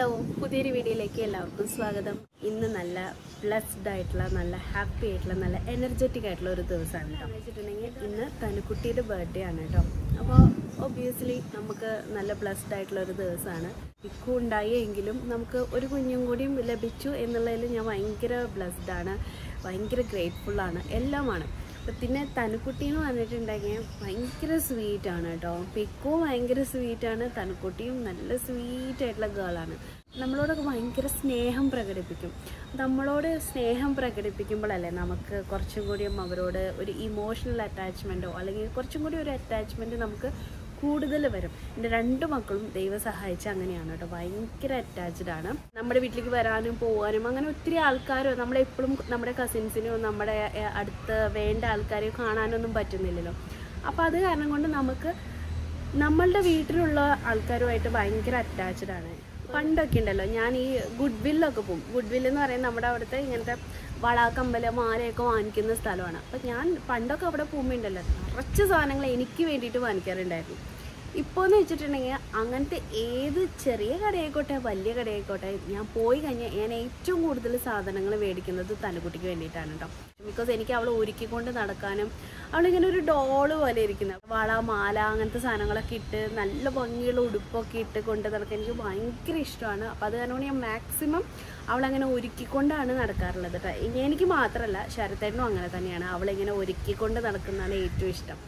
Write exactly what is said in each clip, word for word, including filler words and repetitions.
Hello, പുതിയൊരു വീഡിയോയിലേക്ക് എല്ലാവർക്കും സ്വാഗതം. ഇന്ന് നല്ല ബ്ലസ്ഡ് ആയിട്ടുള്ള, നല്ല ഹാപ്പി ആയിട്ടുള്ള, നല്ല എനർജറ്റിക് ആയിട്ടുള്ള ഒരു ദിവസമാണ് കേട്ടോ. വെച്ചിട്ടുണ്ടെങ്കിൽ ഇന്ന് തനുക്കുട്ടിയുടെ ബർത്ത്ഡേ ആണ് കേട്ടോ. അപ്പോൾ ഒബ്വിയസ്ലി നമുക്ക് നല്ല ബ്ലസ്ഡ് ആയിട്ടുള്ള ഒരു ദിവസമാണ്. ഇക്കു ഉണ്ടായി എങ്കിലും നമുക്ക് ഒരു കുഞ്ഞും കൂടിയും ലഭിച്ചു എന്നുള്ളതിൽ ഞാൻ ഭയങ്കര ബ്ലസ്ഡാണ്, ഭയങ്കര ഗ്രേറ്റ്ഫുള്ളാണ്, എല്ലാമാണ്. പിന്നെ തനുക്കുട്ടി എന്ന് പറഞ്ഞിട്ടുണ്ടെങ്കിൽ ഭയങ്കര സ്വീറ്റാണ് കേട്ടോ. പിക്കോ ഭയങ്കര സ്വീറ്റാണ്, തനുക്കുട്ടിയും നല്ല സ്വീറ്റായിട്ടുള്ള ഗേളാണ്. നമ്മളോടൊക്കെ ഭയങ്കര സ്നേഹം പ്രകടിപ്പിക്കും. നമ്മളോട് സ്നേഹം പ്രകടിപ്പിക്കുമ്പോഴല്ലേ നമുക്ക് കുറച്ചും കൂടിയും അവരോട് ഒരു ഇമോഷണൽ അറ്റാച്ച്മെൻറ്റോ അല്ലെങ്കിൽ കുറച്ചും കൂടി ഒരു അറ്റാച്ച്മെൻറ്റ് നമുക്ക് കൂടുതൽ വരും. എൻ്റെ രണ്ട് മക്കളും ദൈവം സഹായിച്ച് അങ്ങനെയാണ് കേട്ടോ, ഭയങ്കര അറ്റാച്ച്ഡ് ആണ്. നമ്മുടെ വീട്ടിലേക്ക് വരാനും പോകാനും അങ്ങനെ ഒത്തിരി ആൾക്കാരോ നമ്മളെപ്പോഴും നമ്മുടെ കസിൻസിനോ നമ്മുടെ അടുത്ത് വേണ്ട ആൾക്കാരെയോ കാണാനൊന്നും പറ്റുന്നില്ലല്ലോ. അപ്പോൾ അത് കാരണം കൊണ്ട് നമുക്ക് നമ്മളുടെ വീട്ടിലുള്ള ആൾക്കാരുമായിട്ട് ഭയങ്കര അറ്റാച്ച്ഡ് ആണ്. പണ്ടൊക്കെ ഉണ്ടല്ലോ, ഞാൻ ഈ ഗുഡ് വില്ലൊക്കെ പോകും. ഗുഡ് വില്ല് എന്ന് പറയുന്നത് നമ്മുടെ അവിടുത്തെ ഇങ്ങനത്തെ വളാക്കമ്പല മാലയൊക്കെ വാങ്ങിക്കുന്ന സ്ഥലമാണ്. അപ്പം ഞാൻ പണ്ടൊക്കെ അവിടെ പോകുമ്പോണ്ടല്ലോ കുറച്ച് സാധനങ്ങൾ എനിക്ക് വേണ്ടിയിട്ട് വാങ്ങിക്കാറുണ്ടായിരുന്നു. ഇപ്പോൾ എന്ന് വെച്ചിട്ടുണ്ടെങ്കിൽ അങ്ങനത്തെ ഏത് ചെറിയ കടയായിക്കോട്ടെ വലിയ കടയായിക്കോട്ടെ ഞാൻ പോയി കഴിഞ്ഞാൽ ഞാൻ ഏറ്റവും കൂടുതൽ സാധനങ്ങൾ മേടിക്കുന്നത് തനുക്കുട്ടിക്ക് വേണ്ടിയിട്ടാണ് കേട്ടോ. ബിക്കോസ് എനിക്ക് അവൾ ഒരുക്കിക്കൊണ്ട് നടക്കാനും അവളിങ്ങനെ ഒരു ഡോള് പോലെ ഇരിക്കുന്നത് വള മാല അങ്ങനത്തെ സാധനങ്ങളൊക്കെ ഇട്ട് നല്ല ഭംഗിയുള്ള ഉടുപ്പൊക്കെ ഇട്ട് കൊണ്ട് നടക്കാൻ എനിക്ക് ഭയങ്കര ഇഷ്ടമാണ്. അപ്പോൾ അത് കാരണം ഞാൻ മാക്സിമം അവളങ്ങനെ ഒരുക്കിക്കൊണ്ടാണ് നടക്കാറുള്ളത് കേട്ടോ. എനിക്ക് മാത്രമല്ല, ശരത്തേട്ടനും അങ്ങനെ തന്നെയാണ്. അവളിങ്ങനെ ഒരുക്കിക്കൊണ്ട് നടക്കുന്നതാണ് ഏറ്റവും ഇഷ്ടം.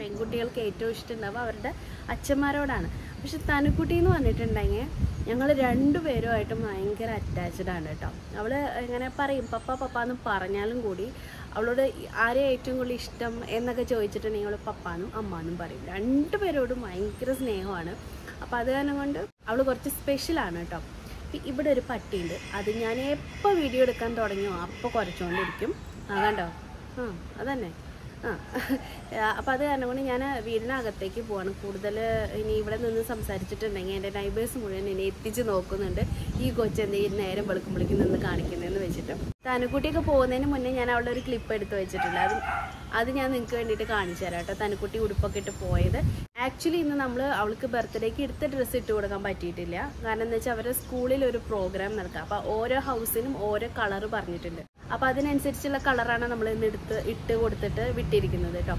പെൺകുട്ടികൾക്ക് ഏറ്റവും ഇഷ്ടമുണ്ടാവുക അവരുടെ അച്ഛന്മാരോടാണ്. പക്ഷെ തനുക്കുട്ടി എന്ന് പറഞ്ഞിട്ടുണ്ടെങ്കിൽ ഞങ്ങൾ രണ്ടുപേരുമായിട്ടും ഭയങ്കര അറ്റാച്ച്ഡ് ആണ് കേട്ടോ. അവൾ ഇങ്ങനെ പറയും പപ്പ പപ്പ എന്ന് പറഞ്ഞാലും കൂടി അവളോട് ആരെയും ഏറ്റവും കൂടുതൽ ഇഷ്ടം എന്നൊക്കെ ചോദിച്ചിട്ടുണ്ടെങ്കിൽ അവൾ പപ്പാന്നും അമ്മാന്നും പറയും. രണ്ടുപേരോടും ഭയങ്കര സ്നേഹമാണ്. അപ്പോൾ അത് കാരണം കൊണ്ട് അവൾ കുറച്ച് സ്പെഷ്യലാണ് കേട്ടോ. ഇവിടെ ഒരു പട്ടിയുണ്ട്, അത് ഞാൻ എപ്പോൾ വീഡിയോ എടുക്കാൻ തുടങ്ങിയോ അപ്പോൾ കുറച്ചുകൊണ്ടിരിക്കും. ആ കണ്ടോ, ആ അതന്നെ. ആ അപ്പോൾ അത് കാരണം കൊണ്ട് ഞാൻ വീടിനകത്തേക്ക് പോവാണ്. കൂടുതൽ ഇനി ഇവിടെ നിന്ന് സംസാരിച്ചിട്ടുണ്ടെങ്കിൽ എൻ്റെ നൈബേഴ്സ് മുഴുവൻ എന്നെ എത്തിച്ച് നോക്കുന്നുണ്ട്, ഈ കൊച്ചെന്തെങ്കിലും നേരം വെളുക്കുമ്പോഴേക്കും നിന്ന് കാണിക്കുന്നതെന്ന് വെച്ചിട്ട്. തനുക്കുട്ടിയൊക്കെ പോകുന്നതിന് മുന്നേ ഞാൻ അവിടെ ഒരു ക്ലിപ്പ് എടുത്ത് വെച്ചിട്ടുണ്ട്, അത് അത് ഞാൻ നിങ്ങൾക്ക് വേണ്ടിയിട്ട് കാണിച്ചു തരാം കേട്ടോ. തനുക്കുട്ടി ഉടുപ്പൊക്കെ ഇട്ട് പോയത് ആക്ച്വലി ഇന്ന് നമ്മൾ അവൾക്ക് ബർത്ത്ഡേക്ക് എടുത്ത ഡ്രസ്സ് ഇട്ട് കൊടുക്കാൻ പറ്റിയിട്ടില്ല. കാരണം എന്താ വെച്ചാൽ അവരുടെ സ്കൂളിൽ ഒരു പ്രോഗ്രാം നടക്കുക. അപ്പോൾ ഓരോ ഹൗസിനും ഓരോ കളറ് പറഞ്ഞിട്ടുണ്ട്. അപ്പോൾ അതിനനുസരിച്ചുള്ള കളറാണ് നമ്മൾ ഇന്ന് എടുത്ത് ഇട്ട് കൊടുത്തിട്ട് വിട്ടിരിക്കുന്നത് കേട്ടോ.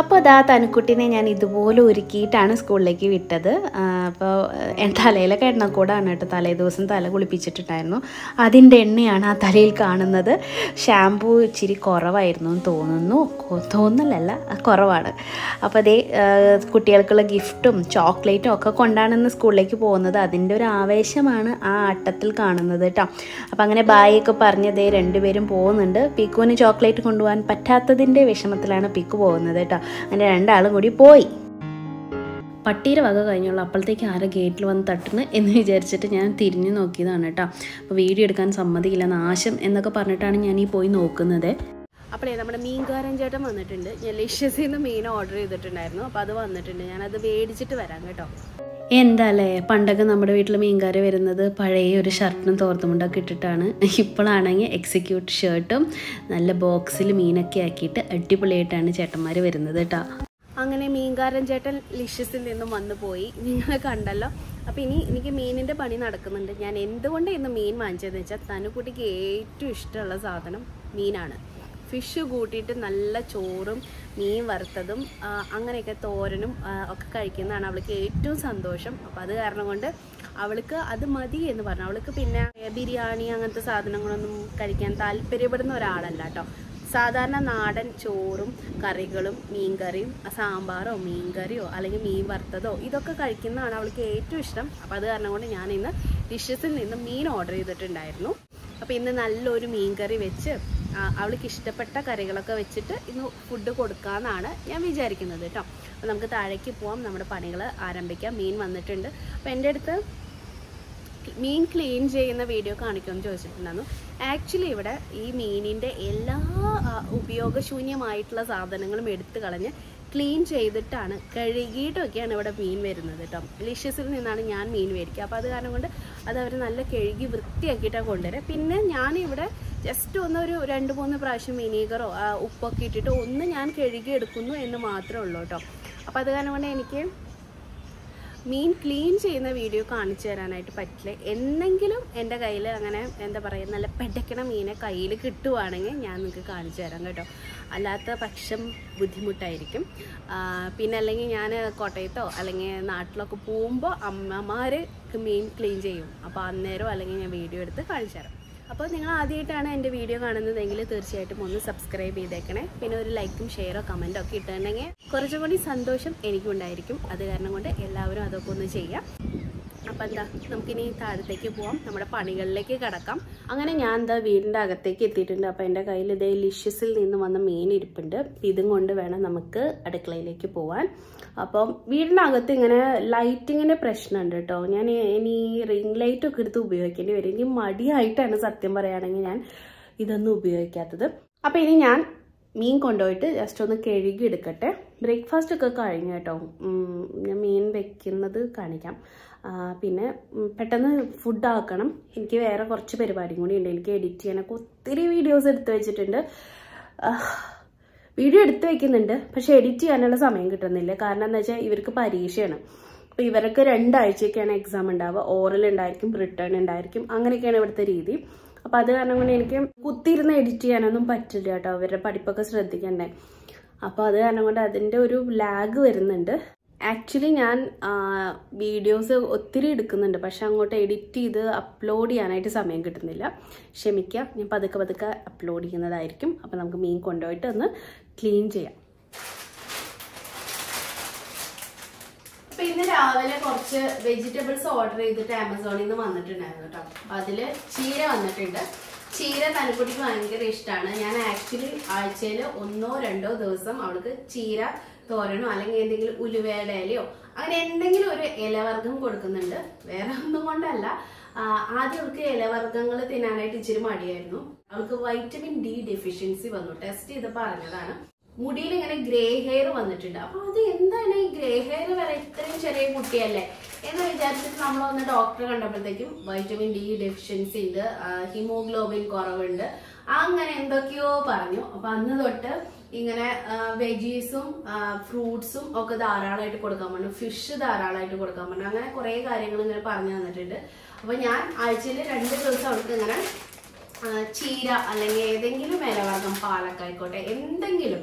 അപ്പോൾ അതാ തനുക്കുട്ടിനെ ഞാൻ ഇതുപോലെ ഒരുക്കിയിട്ടാണ് സ്കൂളിലേക്ക് വിട്ടത്. അപ്പോൾ തലയിലൊക്കെ എണ്ണക്കൂടാണ് കേട്ടോ. തലേ ദിവസം തല കുളിപ്പിച്ചിട്ടുണ്ടായിരുന്നു, അതിൻ്റെ എണ്ണയാണ് ആ തലയിൽ കാണുന്നത്. ഷാമ്പൂ ഇച്ചിരി കുറവായിരുന്നു തോന്നുന്നു, തോന്നലല്ല കുറവാണ്. അപ്പോൾ അതേ കുട്ടികൾക്കുള്ള ഗിഫ്റ്റും ചോക്ലേറ്റും ഒക്കെ കൊണ്ടാണെന്ന് സ്കൂളിലേക്ക് പോകുന്നത്. അതിൻ്റെ ഒരു ആവേശമാണ് ആ ആട്ടത്തിൽ കാണുന്നത് കേട്ടോ. അപ്പോൾ അങ്ങനെ ബായ് ഒക്കെ പറഞ്ഞതേ രണ്ടുപേരും പോകുന്നുണ്ട്. പിക്കുവിന് ചോക്ലേറ്റ് കൊണ്ടുപോകാൻ പറ്റാത്തതിൻ്റെ വിഷമത്തിലാണ് പിക്കു പോകുന്നത് കേട്ടോ. അങ്ങനെ രണ്ടാളും കൂടി പോയി. പട്ടീര വക കഴിഞ്ഞുള്ള അപ്പോഴത്തേക്ക് ആരെ ഗേറ്റിൽ വന്ന് തട്ടണ് എന്ന് വിചാരിച്ചിട്ട് ഞാൻ തിരിഞ്ഞു നോക്കിയതാണ് കേട്ടോ. അപ്പോൾ വീഡിയോ എടുക്കാൻ സമ്മതിക്കില്ല നാശം എന്നൊക്കെ പറഞ്ഞിട്ടാണ് ഞാൻ ഈ പോയി നോക്കുന്നത്. അപ്പോഴേ നമ്മുടെ മീൻകാരൻ ചേട്ടൻ വന്നിട്ടുണ്ട്. ഞാൻ ലക്ഷ്യസിൽ നിന്ന് മീൻ ഓർഡർ ചെയ്തിട്ടുണ്ടായിരുന്നു, അപ്പോൾ അത് വന്നിട്ടുണ്ട്. ഞാനത് മേടിച്ചിട്ട് വരാം കേട്ടോ. എന്താല്ലേ പണ്ടൊക്കെ നമ്മുടെ വീട്ടിൽ മീൻകാർ വരുന്നത് പഴയ ഒരു ഷർട്ടും തോർത്തുമുണ്ടൊക്കെ ഇട്ടിട്ടാണ്. ഇപ്പോഴാണെങ്കിൽ എക്സിക്യൂട്ട് ഷർട്ടും നല്ല ബോക്സിൽ മീനൊക്കെ ആക്കിയിട്ട് അടിപൊളിയായിട്ടാണ് ചേട്ടന്മാർ വരുന്നത് കേട്ടോ. അങ്ങനെ മീൻകാരൻ ചേട്ടൻ ലിഷ്യസിൽ നിന്നും വന്നു പോയി, നിങ്ങൾ കണ്ടല്ലോ. അപ്പോൾ ഇനി എനിക്ക് മീനിൻ്റെ പണി നടക്കുന്നുണ്ട്. ഞാൻ എന്തുകൊണ്ട് ഇന്ന് മീൻ വാങ്ങിച്ചതെന്ന് വെച്ചാൽ തനുക്കുട്ടിക്ക് ഏറ്റവും ഇഷ്ടമുള്ള സാധനം മീനാണ്. ഫിഷ് കൂട്ടിയിട്ട് നല്ല ചോറും മീൻ വറുത്തതും അങ്ങനെയൊക്കെ തോരനും ഒക്കെ കഴിക്കുന്നതാണ് അവൾക്ക് ഏറ്റവും സന്തോഷം. അപ്പോൾ അത് കാരണം കൊണ്ട് അവൾക്ക് അത് മതി എന്ന് പറഞ്ഞു. അവൾക്ക് പിന്നെ ബിരിയാണി അങ്ങനത്തെ സാധനങ്ങളൊന്നും കഴിക്കാൻ താല്പര്യപ്പെടുന്ന ഒരാളല്ല കേട്ടോ. സാധാരണ നാടൻ ചോറും കറികളും മീൻകറിയും സാമ്പാറോ മീൻകറിയോ അല്ലെങ്കിൽ മീൻ വറുത്തതോ ഇതൊക്കെ കഴിക്കുന്നതാണ് അവൾക്ക് ഏറ്റവും ഇഷ്ടം. അപ്പോൾ അത് കാരണം കൊണ്ട് ഞാൻ ഇന്ന് ഡിഷസിൽ നിന്ന് മീൻ ഓർഡർ ചെയ്തിട്ടുണ്ടായിരുന്നു. അപ്പോൾ ഇന്ന് നല്ലൊരു മീൻകറി വെച്ച് അവൾക്ക് ഇഷ്ടപ്പെട്ട കറികളൊക്കെ വെച്ചിട്ട് ഇന്ന് ഫുഡ് കൊടുക്കാമെന്നാണ് ഞാൻ വിചാരിക്കുന്നത് കേട്ടോ. അപ്പോൾ നമുക്ക് താഴേക്ക് പോവാം, നമ്മുടെ പണികൾ ആരംഭിക്കാം. മീൻ വന്നിട്ടുണ്ട്. അപ്പോൾ എൻ്റെ അടുത്ത് മീൻ ക്ലീൻ ചെയ്യുന്ന വീഡിയോ കാണിക്കുമെന്ന് ചോദിച്ചിട്ടുണ്ടായിരുന്നു. ആക്ച്വലി ഇവിടെ ഈ മീനിൻ്റെ എല്ലാ ഉപയോഗശൂന്യമായിട്ടുള്ള സാധനങ്ങളും എടുത്തു കളഞ്ഞ് ക്ലീൻ ചെയ്തിട്ടാണ് കഴുകിയിട്ടൊക്കെയാണ് ഇവിടെ മീൻ വരുന്നത് കേട്ടോ. ലിഷ്യസിൽ നിന്നാണ് ഞാൻ മീൻ മേടിക്കുക. അപ്പോൾ അത് കാരണം കൊണ്ട് അത് അവർ നല്ല കഴുകി വൃത്തിയാക്കിയിട്ടാണ് കൊണ്ടുവരിക. പിന്നെ ഞാനിവിടെ Just to another random on the Prasha vinegar or upper kitty to only and carried Kuno in the Matra lotto. Apadanaka mean clean in the video carniture and I to petle Enangilum and the Kaila and the Paranala Petacana mean a Kaila to Ananga Yanaka carniture and a Alata Paksham Budhimutaricum Pinalangiana Cotato, Alangan Artlock Pumba, Amare, mean clean jayum upon narrow Alangan video at the carniture. If you like this video, please subscribe to the channel, like, share and comment. If you are happy, please do it. If you are happy, please do it. I Mean condoit, just on the carry good cutter. Breakfast a carrying at home. Mean bacon the carnicam. Pina pattern food darkanum. In give air or chipper body in delicate and a co three videos at the chittender. Video at the chittender, Pashaditi and a summing at the carna Ivrica Parisian. We were a current eye check and examined our oral and Ikim, return and Ikim, Anglican over the reedy. If you have a edit, you can't edit it. There is a lag. Actually, I have videos and edit it upload it. I will upload it. Clean it. I ordered vegetables from Amazon. That's why I came here. Cheera I actually ate one or two days of cheera. Thoran, alangay, Uliver Delio. I ending or elevargum Gorkananda. Where am the Mandala? Ada elevarganga thinanate Jirmadiano. Alka vitamin D deficiency one test the Paranadana. Mudil and a grey hair on the tida. Oh, the end of a grey hair where I think I would tell it. And I just come on the doctor and double the vitamin D deficiency, hemoglobin coravander, Angan and the cure parano, upon the daughter, in a veggiesum, fruitsum, oka the arala to Kodakaman, fish the arala to Kodakaman, and a correct aranga parana on the tida. When I chill it and the Cheera, Alanga, then you may have some palakaikota, anything.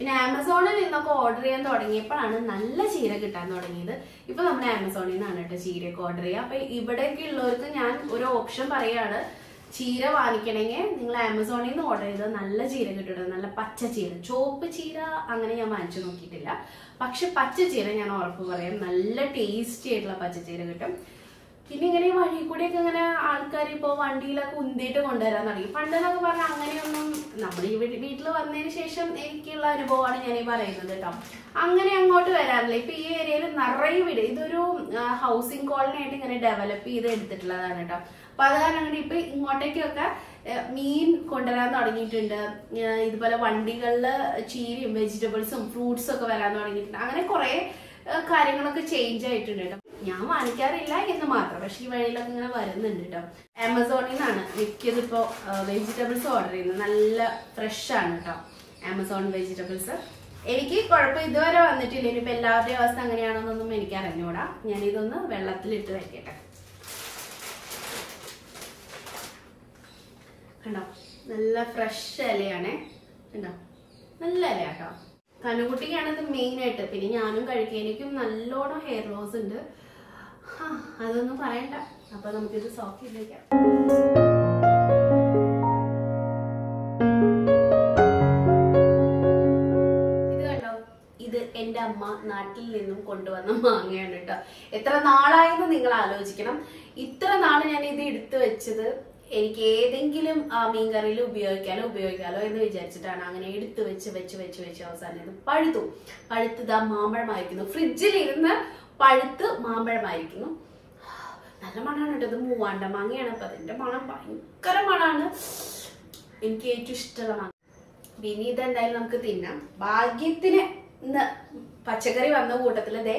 പിന്നെ Amazonil നിന്നൊക്കെ order ചെയ്യാൻ തുടങ്ങിയപ്പോഴാണ് നല്ല ചീര കിട്ടാൻ തുടങ്ങിയത്. ഇപ്പോൾ നമ്മൾ Amazonil നിന്നാണ് ട്ടോ ചീര ഓർഡർ ചെയ്യുക. അപ്പോൾ ഇവിടേക്ക് ഉള്ളവർക്ക് ഞാൻ ഒരു ഓപ്ഷൻ പറയാണ്. ചീര വാങ്ങിക്കണമെങ്കിൽ നിങ്ങൾ Amazonil നിന്ന് ഓർഡർ ചെയ്താൽ നല്ല ചീര കിട്ടും. നല്ല പച്ച ചീര, ചോപ്പ് ചീര അങ്ങനെ ഞാൻ വാങ്ങിച്ചു നോക്കിയിട്ടില്ല. പക്ഷേ പച്ച ചീര ഞാൻ ഉറപ്പ് പറയാം നല്ല ടേസ്റ്റി ആയിട്ടുള്ള പച്ച ചീര കിട്ടും. If you have a good idea, you can't get a good idea. If you have a good idea, you can't get a good idea. If you have a I am not sure if you are a Amazon vegetables order fresh Amazon vegetables. I am not sure if you are a fresh vegetables. Huh, I don't know what I am. But I'm going to soak it again. Natal in the Kondo and the Mangan. Etranada in the Ningalogicanum. Etranada and it did to each other. എനിക്ക് ഏതെങ്കിലും മീൻ കറിയിൽ ഉപയോഗിക്കാലോ ഉപയോഗിക്കാലോ എന്ന് വിചാരിച്ചിട്ടാണ് അങ്ങനെ എടുത്ത് വെച്ച് വെച്ച് വെച്ച് വെച്ച് അവസാനം ഇത് പഴുത്തു. പഴുത്തത് ആ മാമ്പഴമായിരിക്കുന്നു. ഫ്രിഡ്ജിലിരുന്ന് പഴുത്ത് മാമ്പഴമായിരിക്കുന്നു. നല്ല മണമാണ് കേട്ടോ. ഇത് മൂവാണ്ട മാങ്ങയാണ്. അപ്പം അതിൻ്റെ മണം ഭയങ്കര മണമാണ്. എനിക്ക് ഏറ്റവും ഇഷ്ടമുള്ള മാങ്ങ. പിന്നെ ഇതെന്തായാലും നമുക്ക് തിന്നാം. ഭാഗ്യത്തിന് ഇന്ന് പച്ചക്കറി വന്ന കൂട്ടത്തിൽ ഇതേ